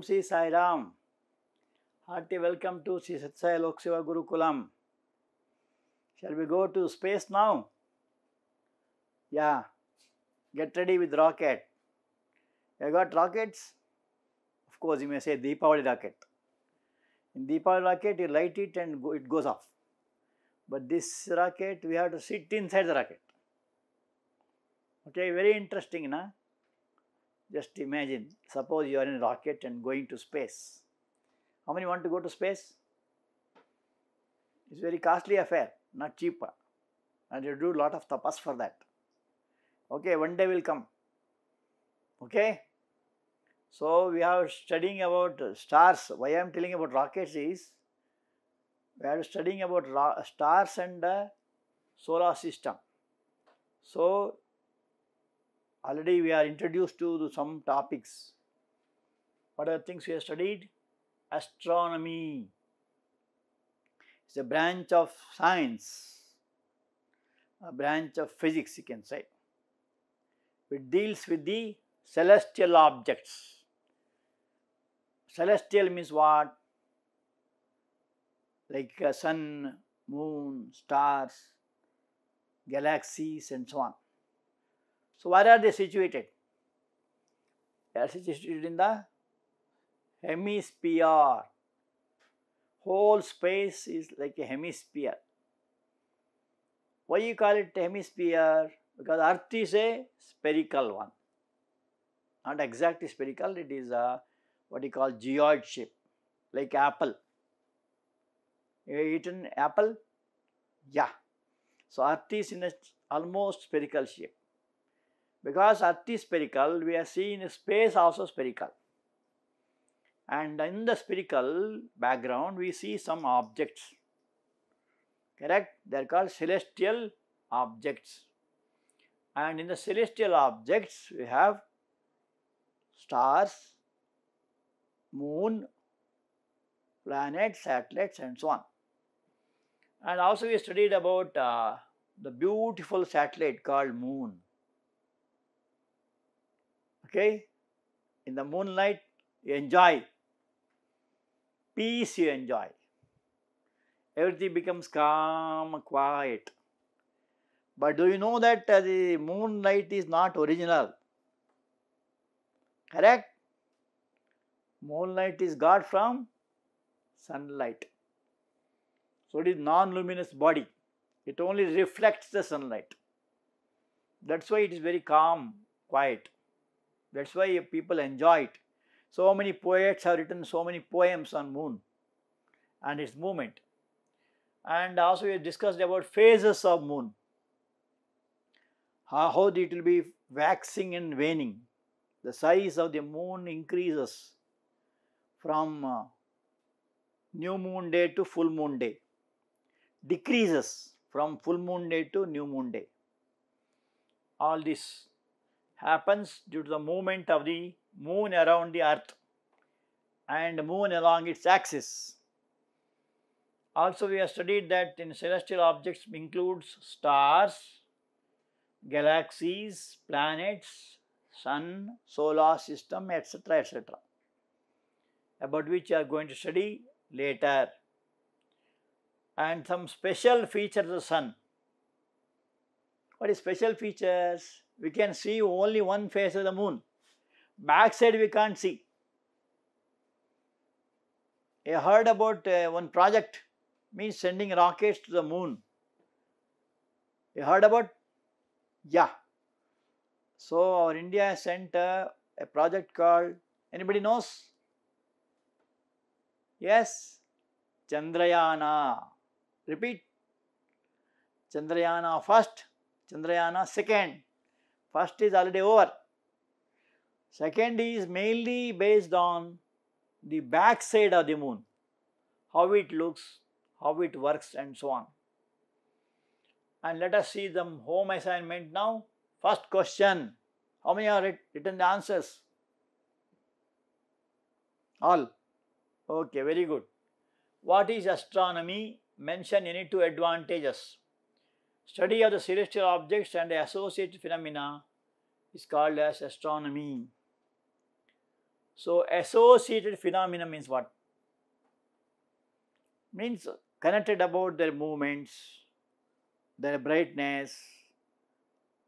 Om Sri Sai Ram. Hearty welcome to Sri Satsai Lokshiva Gurukulam. Shall we go to space now? Yeah. Get ready with rocket. You got rockets? Of course, you may say Deepavali rocket. In Deepavali rocket, you light it and it goes off. But this rocket, we have to sit inside the rocket. Okay, very interesting, na? Just imagine, suppose you are in a rocket and going to space. How many want to go to space? It's a very costly affair, not cheaper. And you do a lot of tapas for that. Okay, one day will come. Okay? So, we are studying about stars. Why I am telling about rockets is, we are studying about stars and the solar system. So, already we are introduced to some topics. What are the things we have studied? Astronomy. It's a branch of science, a branch of physics, you can say. It deals with the celestial objects. Celestial means what? Like sun, moon, stars, galaxies and so on. So, where are they situated? They are situated in the hemisphere. Whole space is like a hemisphere. Why you call it hemisphere? Because Earth is a spherical one. Not exactly spherical, it is a what you call geoid shape, like apple. You have eaten apple? Yeah. So, Earth is in a almost spherical shape. Because Earth is spherical, we are seeing space also spherical. And in the spherical background, we see some objects. Correct? They are called celestial objects. And in the celestial objects, we have stars, moon, planets, satellites and so on. And also we studied about the beautiful satellite called moon. Okay, in the moonlight you enjoy, peace you enjoy, everything becomes calm, quiet. But do you know that the moonlight is not original? Correct? Moonlight is got from sunlight. So it is non-luminous body, it only reflects the sunlight. That's why it is very calm, quiet. That's why people enjoy it. So many poets have written so many poems on moon and its movement. And also we have discussed about phases of moon. How it will be waxing and waning. The size of the moon increases from new moon day to full moon day. Decreases from full moon day to new moon day. All this happens due to the movement of the moon around the earth and the moon along its axis. Also we have studied that in celestial objects includes stars, galaxies, planets, sun, solar system, etc., etc., about which you are going to study later. And some special features of the sun. What is special features? We can see only one face of the moon. Backside we can't see. I heard about one project, means sending rockets to the moon. You heard about? Yeah. So our India sent a project called, anybody knows? Yes? Chandrayaan. Repeat. Chandrayaan first, Chandrayaan second. First is already over. Second is mainly based on the backside of the moon. How it looks, how it works and so on. And let us see the home assignment now. First question. How many are written the answers? All. Okay, very good. What is astronomy? Mention any two advantages. Study of the celestial objects and the associated phenomena is called as astronomy. So associated phenomena means what? Means connected about their movements, their brightness,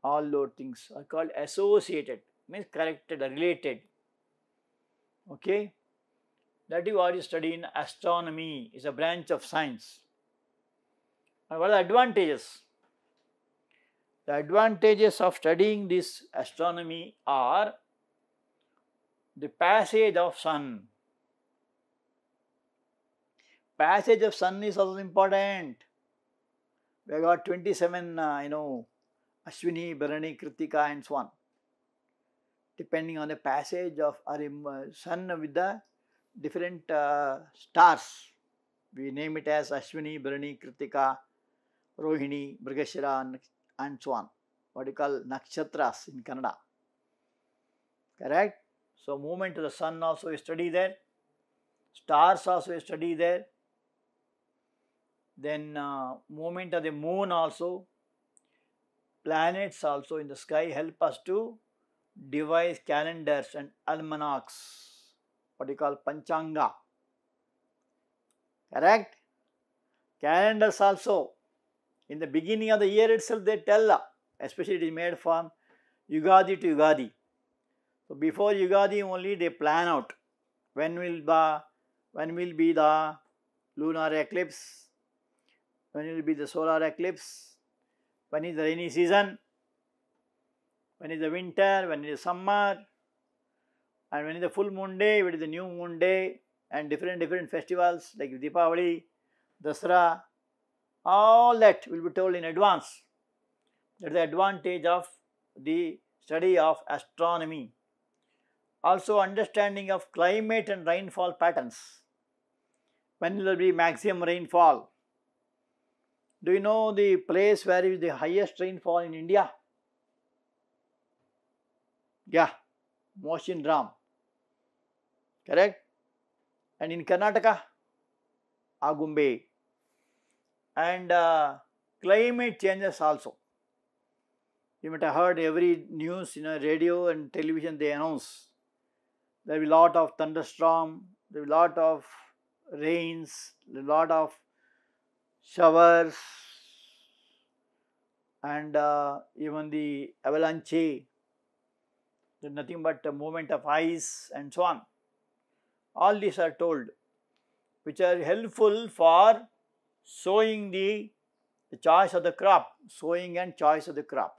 all those things are called associated, means connected, related. Okay? That is what you study in astronomy, is a branch of science. And what are the advantages? The advantages of studying this astronomy are the passage of sun. Passage of sun is also important. We have got 27, Ashwini, Bharani, Krithika and so on. Depending on the passage of sun with the different stars. We name it as Ashwini, Bharani, Krithika, Rohini, Brighashira and so on. What you call nakshatras in Kannada. Correct? So movement of the sun also is studied there. Stars also is studied there. Then movement of the moon also. Planets also in the sky help us to devise calendars and almanacs. What you call Panchanga. Correct? Calendars also. In the beginning of the year itself they tell, especially it is made from Yugadi to Yugadi. So before Yugadi only they plan out when will be the lunar eclipse, when will be the solar eclipse, when is the rainy season, when is the winter, when is the summer, and when is the full moon day, when is the new moon day, and different festivals like Deepavali, Dasara, all that will be told in advance. That is the advantage of the study of astronomy. Also understanding of climate and rainfall patterns. When will there be maximum rainfall? Do you know the place where is the highest rainfall in India? Yeah, Mawsynram. Correct? And in Karnataka, Agumbe. And climate changes also. You might have heard every news, radio and television they announce. There will be a lot of thunderstorm, there will be a lot of rains, there will be a lot of showers and even the avalanche. There is nothing but the movement of ice and so on. All these are told, which are helpful for sowing the choice of the crop, sowing and choice of the crop.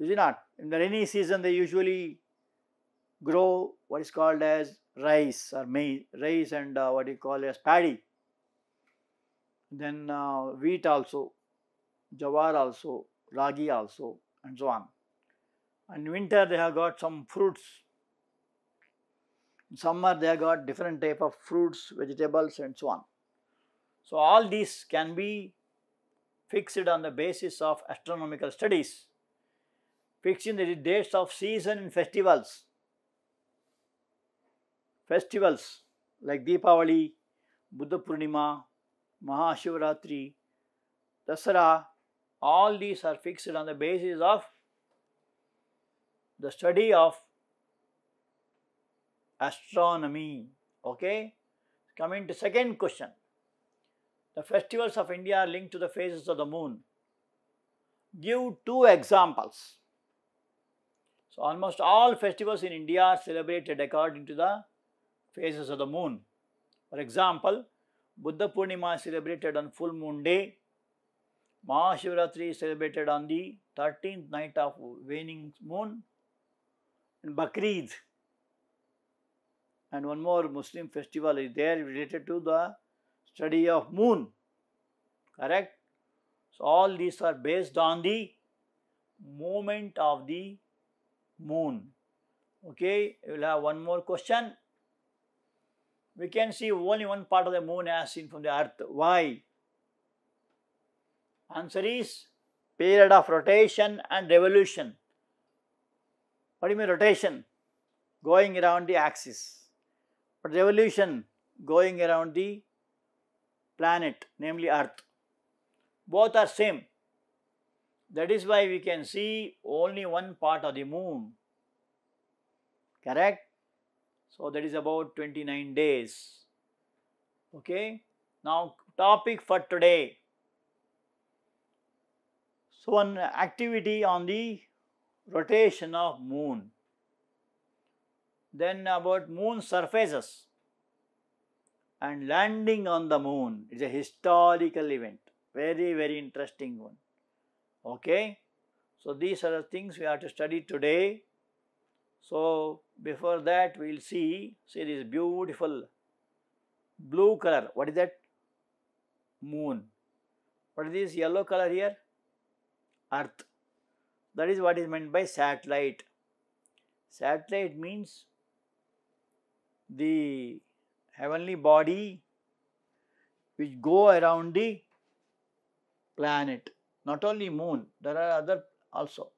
Is it not? In the rainy season they usually grow what is called as rice or maize, rice and what you call as paddy. Then wheat also, jawar also, ragi also and so on. And winter they have got some fruits. In summer they have got different type of fruits, vegetables and so on. So all these can be fixed on the basis of astronomical studies. Fixing the dates of season and festivals. Festivals like Deepavali, Buddha Purnima, Mahashivaratri, Dasara, all these are fixed on the basis of the study of astronomy. Okay? Coming to second question. The festivals of India are linked to the phases of the moon. Give two examples. So almost all festivals in India are celebrated according to the phases of the moon. For example, Buddha Purnima is celebrated on full moon day. Mahashivaratri is celebrated on the 13th night of waning moon. And Bakrid. And one more Muslim festival is there related to the study of moon. Correct? So all these are based on the movement of the moon. Okay, you will have one more question. We can see only one part of the moon as seen from the earth. Why? Answer is period of rotation and revolution. What do you mean rotation? Going around the axis. But revolution, going around the planet, namely earth. Both are same. That is why we can see only one part of the moon. Correct? So that is about 29 days. Okay. Now topic for today. So an activity on the rotation of moon. Then about moon surfaces and landing on the moon. It's a historical event. Very interesting one. Okay. So these are the things we have to study today. So before that we will see this beautiful blue color. What is that? Moon. What is this yellow color here? Earth. That is what is meant by satellite. Satellite means the heavenly body which go around the planet. Not only moon, there are other also.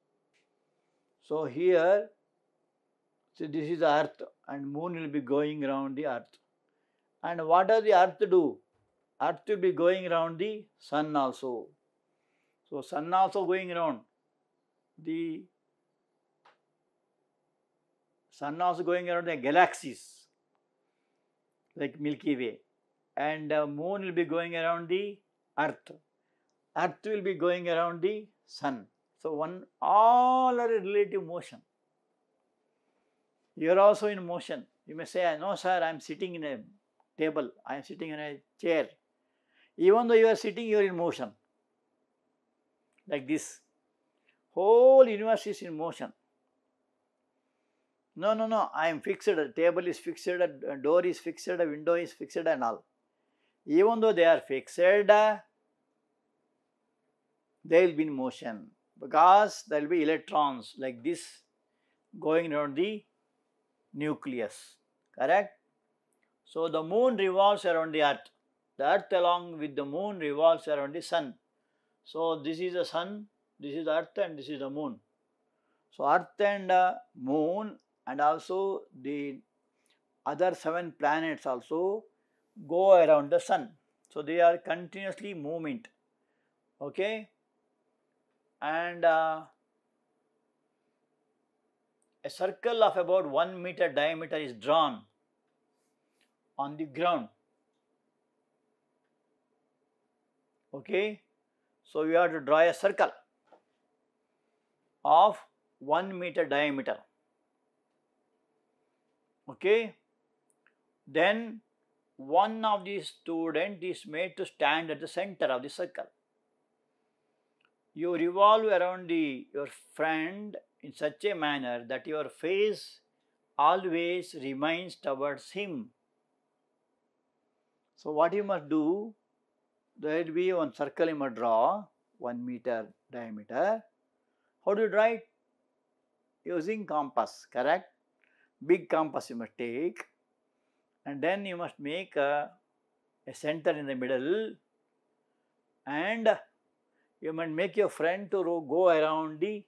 So here, see, this is the earth and moon will be going around the earth. And what does the earth do? Earth will be going around the sun also. So sun also going around. The sun also going around the galaxies like Milky Way. And moon will be going around the earth. Earth will be going around the sun. So all are in relative motion. You are also in motion. You may say, no sir, I am sitting in a table. I am sitting in a chair. Even though you are sitting, you are in motion. Like this. Whole universe is in motion. No. I am fixed. A table is fixed. A door is fixed. A window is fixed and all. Even though they are fixed, they will be in motion because there will be electrons like this going around the nucleus, correct? So the moon revolves around the earth. The earth along with the moon revolves around the sun. So this is the sun, this is the earth and this is the moon. So earth and moon and also the other 7 planets also go around the sun. So they are continuously movement, okay? And a circle of about 1 meter diameter is drawn on the ground. Okay, so we have to draw a circle of 1 meter diameter. Okay, then one of the student is made to stand at the center of the circle. You revolve around your friend in such a manner that your face always remains towards him. So what you must do, there will be one circle you must draw, 1 meter diameter. How do you draw it? Using compass, correct? Big compass you must take and then you must make a center in the middle and you must make your friend to go around the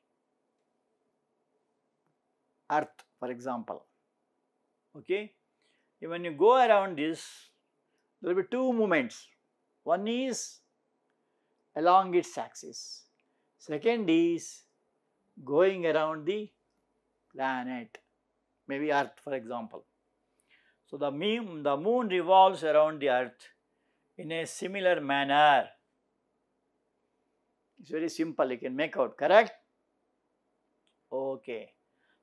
earth, for example. Okay? When you go around this, there will be 2 movements. One is along its axis. Second is going around the planet, maybe earth, for example. So the moon revolves around the earth in a similar manner. It's very simple, you can make out, correct? Okay.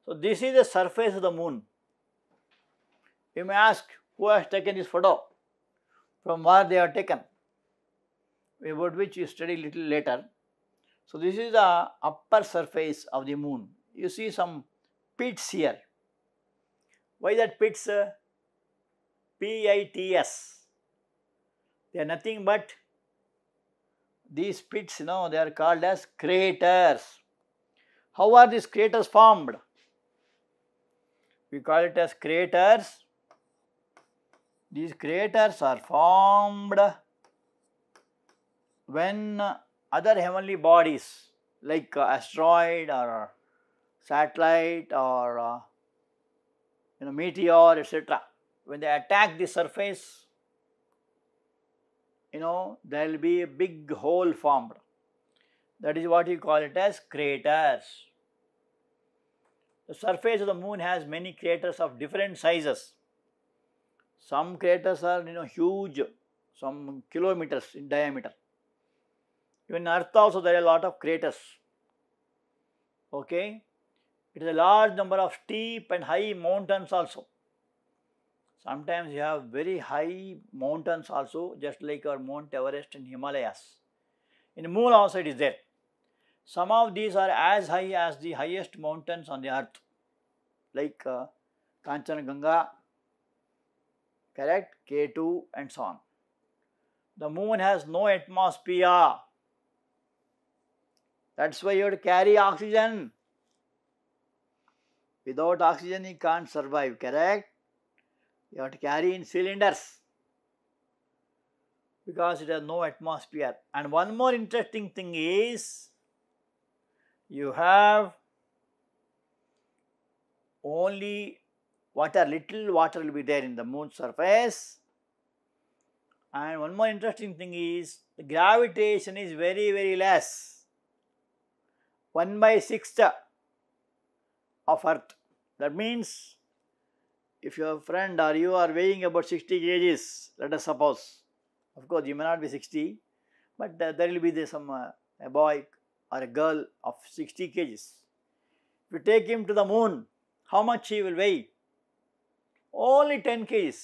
So this is the surface of the moon. You may ask, who has taken this photo? From where they are taken? About which you study little later. So this is the upper surface of the moon. You see some pits here. Why that pits? P-I-T-S. They are nothing but these pits, they are called as craters. How are these craters formed? We call it as craters. These craters are formed when other heavenly bodies like asteroid or satellite or meteor, etc. When they attack the surface, there will be a big hole formed. That is what you call it as craters. The surface of the moon has many craters of different sizes. Some craters are, huge, some kilometers in diameter. Even Earth also, there are a lot of craters. Okay? It is a large number of steep and high mountains also. Sometimes you have very high mountains also, just like our Mount Everest and Himalayas. In the moon also it is there. Some of these are as high as the highest mountains on the earth, like Kanchan Ganga, correct, K2 and so on. The moon has no atmosphere. That's why you have to carry oxygen. Without oxygen you can't survive, correct? You have to carry in cylinders because it has no atmosphere. And one more interesting thing is you have only water, little water will be there in the moon's surface. And one more interesting thing is the gravitation is very, very less. 1/6 of Earth. That means if your friend or you are weighing about 60 kgs, let us suppose. Of course, you may not be 60, but there will be some a boy or a girl of 60 kgs. If you take him to the moon, how much he will weigh? Only 10 kgs.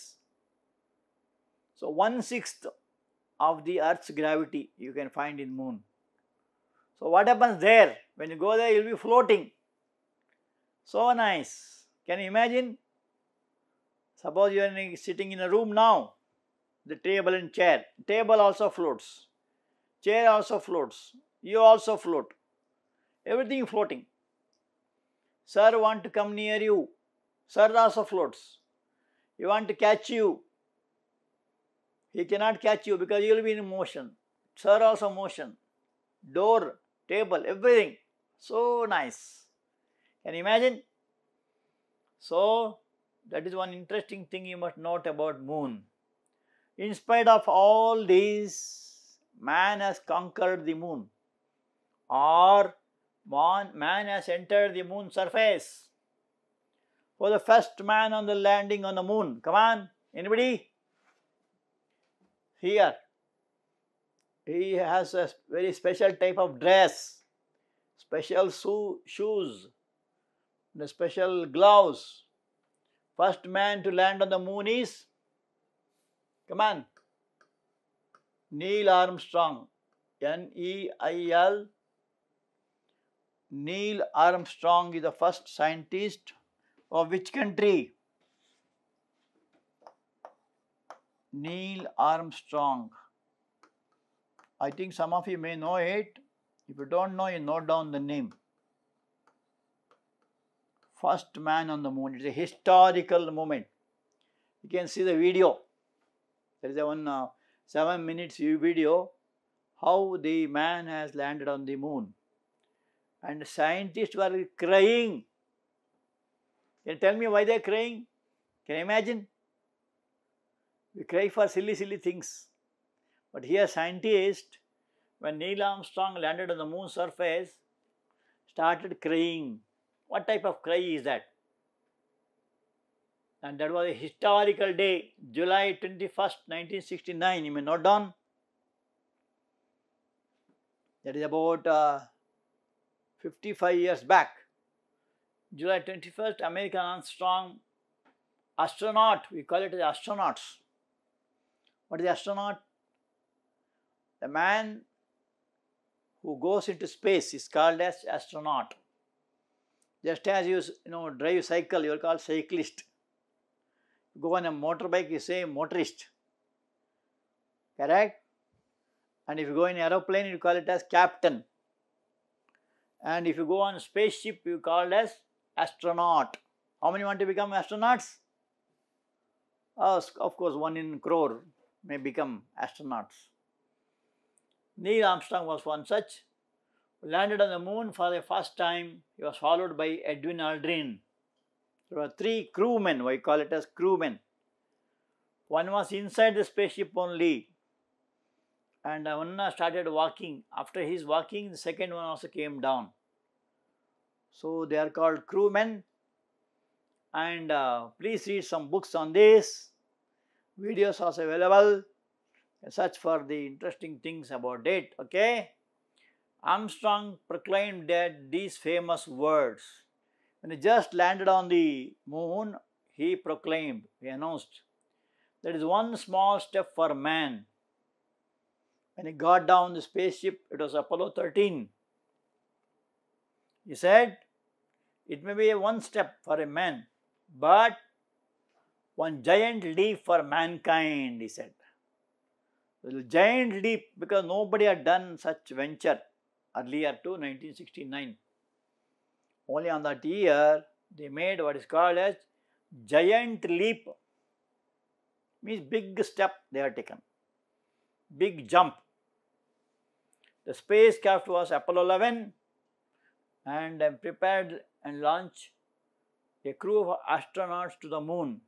So 1/6 of the Earth's gravity you can find in moon. So what happens there? When you go there, you will be floating. So nice. Can you imagine? Suppose you are sitting in a room now. The table and chair. Table also floats. Chair also floats. You also float. Everything floating. Sir want to come near you. Sir also floats. You want to catch you. He cannot catch you because you will be in motion. Sir also motion. Door, table, everything. So nice. Can you imagine? So, that is one interesting thing you must note about moon. In spite of all these, man has conquered the moon, or man has entered the moon's surface. For the first man on the landing on the moon, come on, anybody? Here, he has a very special type of dress, special shoes, the special gloves. First man to land on the moon is, come on, Neil Armstrong, N-E-I-L. Neil Armstrong is the first scientist of which country? Neil Armstrong. I think some of you may know it. If you don't know, you note down the name. First man on the moon. It's a historical moment. You can see the video. There is a 7 minutes video how the man has landed on the moon. And the scientists were crying. Can you tell me why they are crying? Can you imagine? We cry for silly, silly things. But here scientists, when Neil Armstrong landed on the moon's surface, started crying. What type of cry is that? And that was a historical day, July 21st, 1969. You may note down. That is about 55 years back. July 21st, American Armstrong astronaut. We call it as astronauts. What is astronaut? The man who goes into space is called as astronaut. Just as you drive cycle, you are called cyclist. Go on a motorbike, you say motorist. Correct? And if you go in aeroplane, you call it as captain. And if you go on spaceship, you call as astronaut. How many want to become astronauts? Oh, of course, 1 in crore may become astronauts. Neil Armstrong was one such. Landed on the moon for the first time. He was followed by Edwin Aldrin. There were 3 crewmen. We call it as crewmen. One was inside the spaceship only. And one started walking. After his walking, the second one also came down. So they are called crewmen. And please read some books on this. videos also available. Search for the interesting things about it, okay. Armstrong proclaimed that these famous words. When he just landed on the moon, he proclaimed, he announced, that is one small step for man. When he got down the spaceship, it was Apollo 13. He said, it may be a one step for a man, but one giant leap for mankind, he said. A giant leap because nobody had done such venture earlier to 1969. Only on that year, they made what is called as giant leap. Means big step they have taken, big jump. The spacecraft was Apollo 11 and prepared and launched a crew of astronauts to the moon.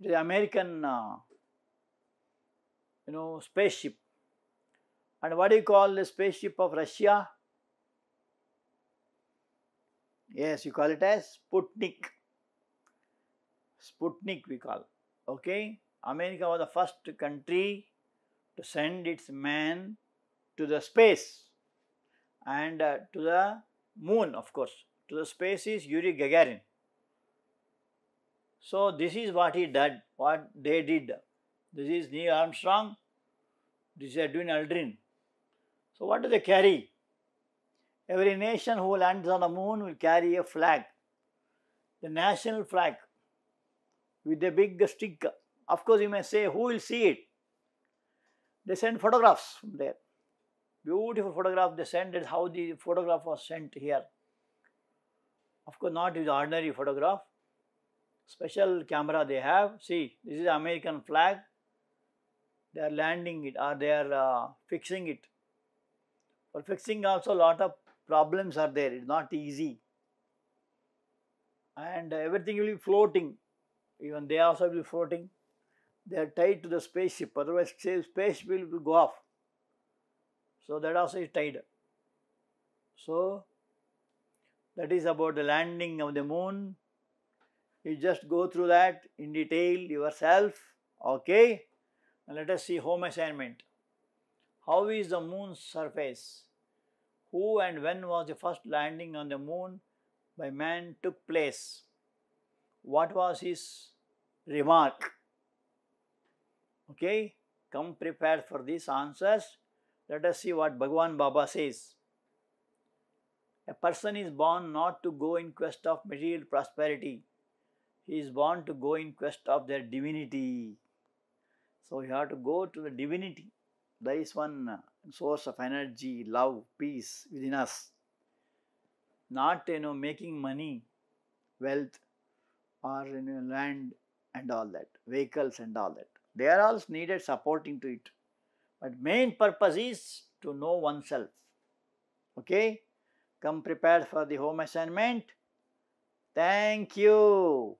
The American, spaceship. And what do you call the spaceship of Russia? Yes, you call it as Sputnik. Sputnik we call. Okay, America was the first country to send its man to the space and to the moon, of course. To the space is Yuri Gagarin. So this is what he did, what they did. This is Neil Armstrong, this is Edwin Aldrin. So what do they carry? Every nation who lands on the moon will carry a flag, the national flag, with a big stick. Of course, you may say, who will see it? They send photographs from there. Beautiful photograph they send. That's how the photograph was sent here. Of course, not with ordinary photograph. Special camera they have. See, this is the American flag. They are landing it or they are fixing it. For fixing also, a lot of problems are there. It's not easy. And everything will be floating. Even they also will be floating. They are tied to the spaceship, otherwise the spaceship will go off. So that also is tied. So that is about the landing of the moon. You just go through that in detail yourself, okay? And let us see home assignment. How is the moon's surface? Who and when was the first landing on the moon by man took place? What was his remark? Okay, come prepared for these answers. Let us see what Bhagwan Baba says. A person is born not to go in quest of material prosperity. He is born to go in quest of their divinity. So you have to go to the divinity. There is one source of energy, love, peace within us. Not, making money, wealth, or land and all that, vehicles and all that. They are all needed supporting to it. But main purpose is to know oneself. Okay? Come prepared for the home assignment. Thank you.